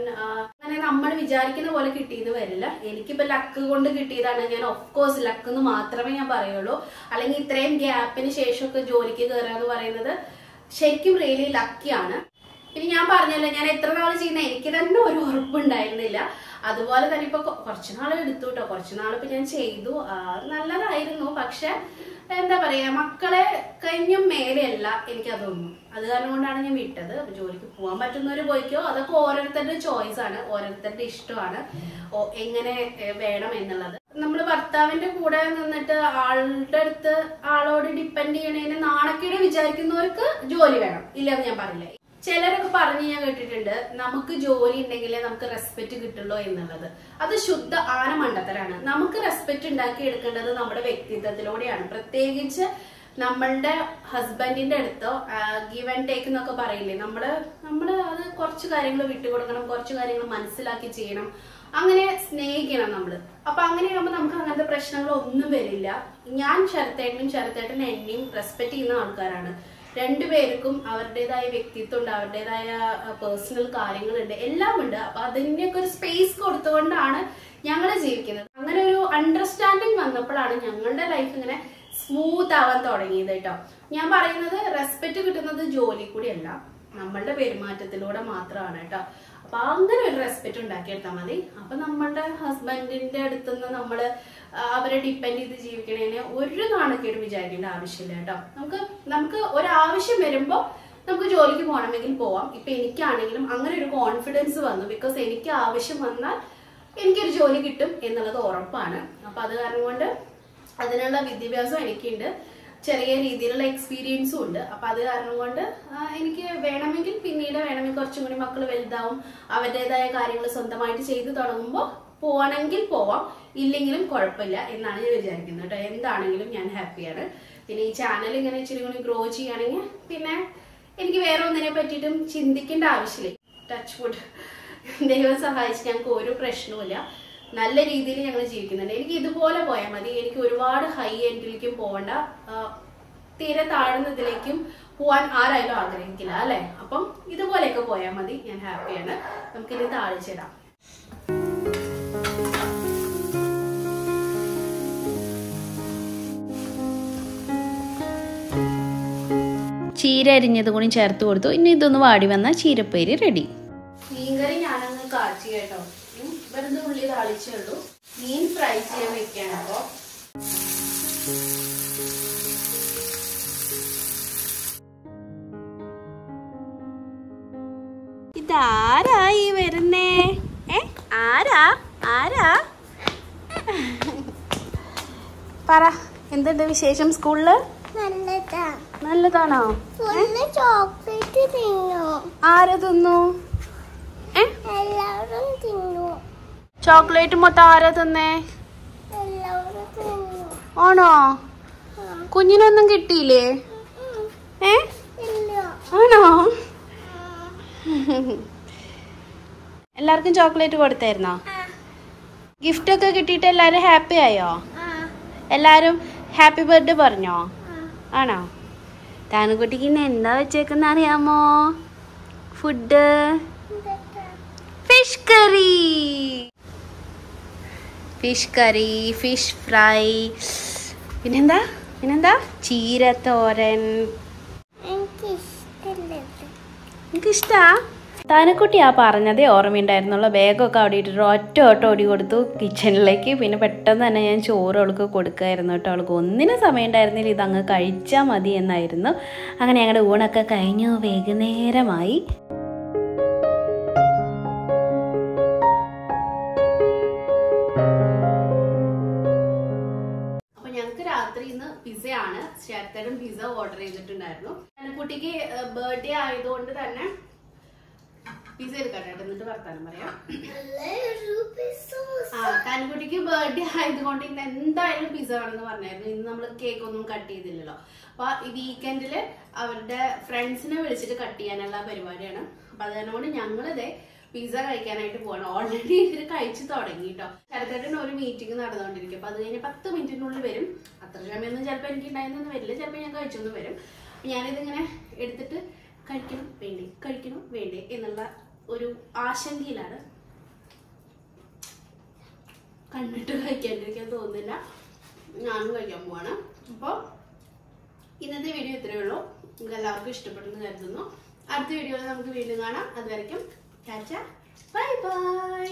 അങ്ങനെ നമ്മൾ വിചാരിക്കുന്ന പോലെ കിട്ടിയെന്ന് വരില്ല. എനിക്കിപ്പോ ലക്ക് കൊണ്ട് കിട്ടിയതാണ്. ഞാൻ ഓഫ്കോഴ്സ് ലക്ക് എന്ന് മാത്രമേ ഞാൻ പറയുള്ളൂ. അല്ലെങ്കിൽ ഇത്രയും ഗ്യാപ്പിന് ശേഷമൊക്കെ ജോലിക്ക് കയറാന്ന് പറയുന്നത് ശരിക്കും റിയലി ലക്കിയാണ്. ഇനി ഞാൻ പറഞ്ഞല്ലോ, ഞാൻ എത്ര നാൾ ചെയ്യുന്ന എനിക്ക് തന്നെ ഒരു ഉറപ്പുണ്ടായിരുന്നില്ല. അതുപോലെ തന്നെ ഇപ്പൊ കുറച്ചു നാൾ എടുത്തു കേട്ടോ, കുറച്ചു നാളിപ്പോ ഞാൻ ചെയ്തു, നല്ലതായിരുന്നു. പക്ഷെ എന്താ പറയാ, മക്കളെ കഴിഞ്ഞ മേലെയല്ല എനിക്കതൊന്നും. അത് കാരണം കൊണ്ടാണ് ഞാൻ വിട്ടത്. ജോലിക്ക് പോകാൻ പറ്റുന്നവര് പോയിക്കോ, അതൊക്കെ ഓരോരുത്തരുടെ ചോയ്സ് ആണ്, ഓരോരുത്തരുടെ ഇഷ്ടമാണ് എങ്ങനെ വേണം എന്നുള്ളത്. നമ്മള് ഭർത്താവിന്റെ കൂടെ നിന്നിട്ട് ആളുടെ അടുത്ത് ആളോട് ഡിപ്പെൻഡ് ചെയ്യണേന് നാണക്കേട് വിചാരിക്കുന്നവർക്ക് ജോലി വേണം, ഇല്ലെന്ന് ഞാൻ പറയില്ല. ചിലരൊക്കെ പറഞ്ഞ് ഞാൻ കേട്ടിട്ടുണ്ട്, നമുക്ക് ജോലി ഉണ്ടെങ്കിലേ നമുക്ക് റെസ്പെക്ട് കിട്ടുള്ളൂ എന്നുള്ളത്. അത് ശുദ്ധ ആനമണ്ടത്തരാണ്. നമുക്ക് റെസ്പെക്ട് ഉണ്ടാക്കിയെടുക്കേണ്ടത് നമ്മുടെ വ്യക്തിത്വത്തിലൂടെയാണ്. പ്രത്യേകിച്ച് നമ്മളുടെ ഹസ്ബൻഡിന്റെ അടുത്തോ ഗിവ് ആൻഡ് ടേക്ക് എന്നൊക്കെ പറയില്ലേ, നമ്മള് നമ്മള് അത് കുറച്ച് കാര്യങ്ങൾ വിട്ടുകൊടുക്കണം, കുറച്ച് കാര്യങ്ങൾ മനസ്സിലാക്കി ചെയ്യണം, അങ്ങനെ സ്നേഹിക്കണം നമ്മള്. അപ്പൊ അങ്ങനെയാകുമ്പോ നമുക്ക് അങ്ങനത്തെ പ്രശ്നങ്ങളൊന്നും വരില്ല. ഞാൻ ശരത്തേട്ടനും ശരത്തേട്ടൻ എന്നെയും റെസ്പെക്ട് ചെയ്യുന്ന ആൾക്കാരാണ്. രണ്ടുപേർക്കും അവരുടേതായ വ്യക്തിത്വം ഉണ്ട്, അവരുടേതായ പേഴ്സണൽ കാര്യങ്ങളുണ്ട്, എല്ലാം ഉണ്ട്. അപ്പൊ അതിനൊക്കെ ഒരു സ്പേസ് കൊടുത്തുകൊണ്ടാണ് ഞങ്ങൾ ജീവിക്കുന്നത്. അങ്ങനെ ഒരു അണ്ടർസ്റ്റാൻഡിങ് വന്നപ്പോഴാണ് ഞങ്ങളുടെ ലൈഫ് ഇങ്ങനെ സ്മൂത്ത് ആവാൻ തുടങ്ങിയത് കേട്ടോ. ഞാൻ പറയുന്നത് റെസ്പെക്ട് കിട്ടുന്നത് ജോലി കൂടിയല്ല, നമ്മളുടെ പെരുമാറ്റത്തിലൂടെ മാത്രമാണ് കേട്ടോ. അപ്പൊ അങ്ങനെ ഒരു റെസ്പെക്ട് ഉണ്ടാക്കിയെടുത്താൽ മതി. അപ്പൊ നമ്മളുടെ ഹസ്ബൻഡിന്റെ അടുത്തുനിന്ന് നമ്മള് അവരെ ഡിപ്പെൻഡ് ചെയ്ത് ജീവിക്കണേനെ ഒരു നാണക്കേട് വിചാരിക്കേണ്ട ആവശ്യമില്ല കേട്ടോ. നമുക്ക് നമുക്ക് ഒരാവശ്യം വരുമ്പോ നമുക്ക് ജോലിക്ക് പോകണമെങ്കിൽ പോവാം. ഇപ്പൊ എനിക്കാണെങ്കിലും അങ്ങനെ ഒരു കോൺഫിഡൻസ് വന്നു. ബിക്കോസ് എനിക്ക് ആവശ്യം വന്നാൽ എനിക്കൊരു ജോലി കിട്ടും എന്നുള്ളത് ഉറപ്പാണ്. അപ്പൊ അത് കാരണം കൊണ്ട് അതിനുള്ള വിദ്യാഭ്യാസം എനിക്കുണ്ട്, ചെറിയ രീതിയിലുള്ള എക്സ്പീരിയൻസും ഉണ്ട്. അപ്പൊ അത് കാരണം കൊണ്ട് എനിക്ക് വേണമെങ്കിൽ പിന്നീട് വേണമെങ്കിൽ കുറച്ചും കൂടി മക്കൾ വലുതാവും, അവരുടേതായ കാര്യങ്ങൾ സ്വന്തമായിട്ട് ചെയ്തു തുടങ്ങുമ്പോൾ പോകണമെങ്കിൽ പോവാം, ഇല്ലെങ്കിലും കുഴപ്പമില്ല എന്നാണ് ഞാൻ വിചാരിക്കുന്നത് കേട്ടോ. എന്താണെങ്കിലും ഞാൻ ഹാപ്പിയാണ്. പിന്നെ ഈ ചാനൽ ഇങ്ങനെ ഇച്ചിരി കൂടി ഗ്രോ ചെയ്യുകയാണെങ്കിൽ പിന്നെ എനിക്ക് വേറെ ഒന്നിനെ പറ്റിയിട്ടും ചിന്തിക്കേണ്ട ആവശ്യമില്ല. ടച്ച് വുഡ്, ദൈവം സഹായിച്ച് ഞങ്ങൾക്ക് ഒരു പ്രശ്നവുമില്ല. നല്ല രീതിയിൽ ഞങ്ങൾ ജീവിക്കുന്നുണ്ട്. എനിക്ക് ഇതുപോലെ പോയാൽ മതി. എനിക്ക് ഒരുപാട് ഹൈ എൻഡിലേക്കും പോകണ്ട, തീരെ താഴ്ന്നതിലേക്കും പോവാൻ ആരായാലും ആഗ്രഹിക്കില്ല അല്ലെ. അപ്പം ഇതുപോലെയൊക്കെ പോയാൽ മതി, ഞാൻ ഹാപ്പിയാണ്. നമുക്കിനി താഴെ ചേരാം. ചീര അരിഞ്ഞത് കൂടി ചേർത്ത് കൊടുത്തു. ഇനി ഇതൊന്ന് വാടി വന്നാൽ ചീരപ്പേര് റെഡി. മീൻകറി ഞാനങ്ങ് കാച്ചി കേട്ടോ. വെറുതെ ഉള്ളി താളിച്ചേ ഉള്ളൂ. മീൻ ഫ്രൈ ചെയ്യാൻ വെക്കാണ്. അപ്പോ ഇതാരായി വരുന്നേ? ഏ ആരാ ആരാ പറ, എന്തുണ്ട് വിശേഷം സ്കൂളില്? നല്ലതാണോ? ചോക്ലേറ്റ് തിന്നു. ആര് തിന്നു? എല്ലാവരും തിന്നു. ചോക്ലേറ്റ് മൊത്തം ആരാ തിന്നേ? ആണോ? കുഞ്ഞിനൊന്നും കിട്ടിയില്ലേ? ഏ ആണോ? എല്ലാവർക്കും ചോക്ലേറ്റ് കൊടുത്തായിരുന്നോ? ഗിഫ്റ്റ് ഒക്കെ കിട്ടിയിട്ട് എല്ലാരും ഹാപ്പി ആയോ? എല്ലാരും ഹാപ്പി ബർത്ത്ഡേ പറഞ്ഞോ? ആണോ? താനുകുട്ടിക്ക് ഇന്ന് എന്താ വെച്ചേക്കുന്ന അറിയാമോ? Food fish curry, fish curry, fish fry, പിന്നെന്താ പിന്നെന്താ ചീര തോരൻ. എനിക്കിഷ്ടാ. താനക്കുട്ടി ആ പറഞ്ഞതേ ഓർമ്മയുണ്ടായിരുന്നുള്ള ബാഗൊക്കെ അവിടെ ഇട്ടിട്ട് ഒറ്റ ഓട്ടം ഓടി കൊടുത്തു കിച്ചണിലേക്ക്. പിന്നെ പെട്ടെന്ന് തന്നെ ഞാൻ ചോറ് അവൾക്ക് കൊടുക്കായിരുന്നു കേട്ടോ. അവൾക്ക് ഒന്നിനും സമയം ഉണ്ടായിരുന്നില്ല, ഇതങ്ങ് കഴിച്ചാൽ മതി എന്നായിരുന്നു. അങ്ങനെ ഞങ്ങളുടെ ഊണൊക്കെ കഴിഞ്ഞു, വൈകുന്നേരമായി. അപ്പൊ ഞങ്ങൾക്ക് രാത്രി ഇന്ന് പിസയാണ്. ശരത്തേടൻ പിസ ഓർഡർ ചെയ്തിട്ടുണ്ടായിരുന്നു. താനക്കുട്ടിക്ക് ബർത്ത്ഡേ ആയതുകൊണ്ട് തന്നെ പിസ എടുക്കട്ടെ, എന്നിട്ട് വർത്താനം പറയാം. ആ താനുകുട്ടിക്ക് ബർത്ത്ഡേ ആയതുകൊണ്ട് ഇന്ന് എന്തായാലും പിസ വേണമെന്ന് പറഞ്ഞായിരുന്നു. ഇന്ന് നമ്മൾ കേക്ക് ഒന്നും കട്ട് ചെയ്തില്ലല്ലോ. അപ്പൊ ഈ വീക്കെൻഡില് അവരുടെ ഫ്രണ്ട്സിനെ വിളിച്ചിട്ട് കട്ട് ചെയ്യാനുള്ള പരിപാടിയാണ്. അപ്പൊ അതുകൊണ്ട് ഞങ്ങളിതേ pizza കഴിക്കാനായിട്ട് പോവാണ്. ഓൾറെഡി ഇവർ കഴിച്ചു തുടങ്ങി കേട്ടോ. ശരത്തേട്ടൻ ഒരു മീറ്റിംഗ് നടന്നുകൊണ്ടിരിക്കും. അപ്പോൾ അത് കഴിഞ്ഞ് പത്ത് മിനിറ്റിനുള്ളിൽ വരും. അത്ര സമയമൊന്നും ചിലപ്പോൾ എനിക്ക് ഉണ്ടായിരുന്നു വരില്ല, ചിലപ്പോൾ ഞാൻ കഴിച്ചൊന്നും വരും. ഞാനിതിങ്ങനെ എടുത്തിട്ട് കഴിക്കണം വേണ്ടേ കഴിക്കണം വേണ്ടേ എന്നുള്ള ഒരു ആശങ്കയിലാണ്. കണ്ടിട്ട് കഴിക്കാണ്ടിരിക്കാൻ തോന്നുന്നില്ല. ഞാനും കഴിക്കാൻ പോവാണ്. അപ്പോൾ ഇന്നത്തെ വീഡിയോ ഇത്രയേ ഉള്ളൂ. നിങ്ങൾക്ക് എല്ലാവർക്കും ഇഷ്ടപ്പെട്ടെന്ന് കരുതുന്നു. അടുത്ത വീഡിയോയിൽ നമുക്ക് വീണ്ടും കാണാം. അതുവരയ്ക്കും ടാറ്റാ, ബൈ ബൈ.